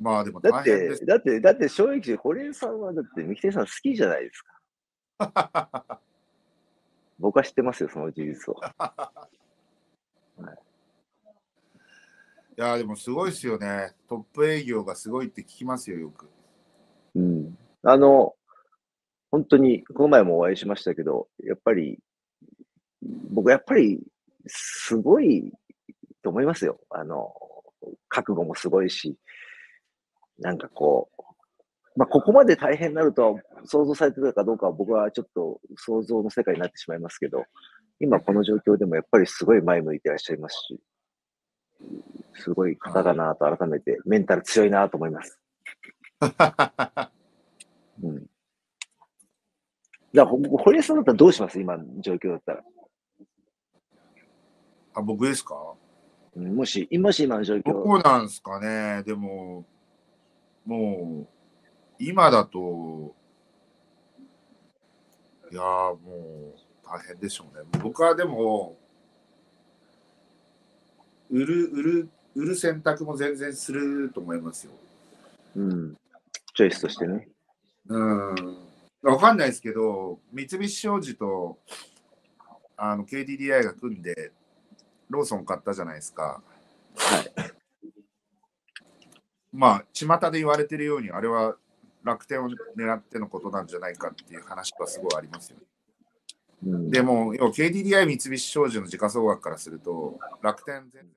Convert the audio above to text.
まあでも大変です。だって正直、堀江さんはだって三木谷さん好きじゃないですか。僕は知ってますよ、その事実を。はい、いやでもすごいですよね。トップ営業がすごいって聞きますよ、よく。うん。本当に、この前もお会いしましたけど、やっぱり、僕やっぱり、すごいと思いますよ。覚悟もすごいし、なんかこう、まあ、ここまで大変になるとは想像されてたかどうかは僕はちょっと想像の世界になってしまいますけど、今この状況でもやっぱりすごい前向いていらっしゃいますし、すごい方だなと改めてメンタル強いなと思います。うん。じゃあ、堀江さんだったらどうします？今の状況だったら。あ、僕ですか？もし今の状況。どこなんですかね。でも、もう、今だと、いやーもう大変でしょうね。僕はでも、売る選択も全然すると思いますよ。うん。チョイスとしてね。わかんないですけど、三菱商事とKDDI が組んで、ローソン買ったじゃないですか。はい。まあ、巷で言われてるように、あれは楽天を狙ってのことなんじゃないかっていう話はすごいありますよね。でも、KDDI 三菱商事の時価総額からすると、楽天全然。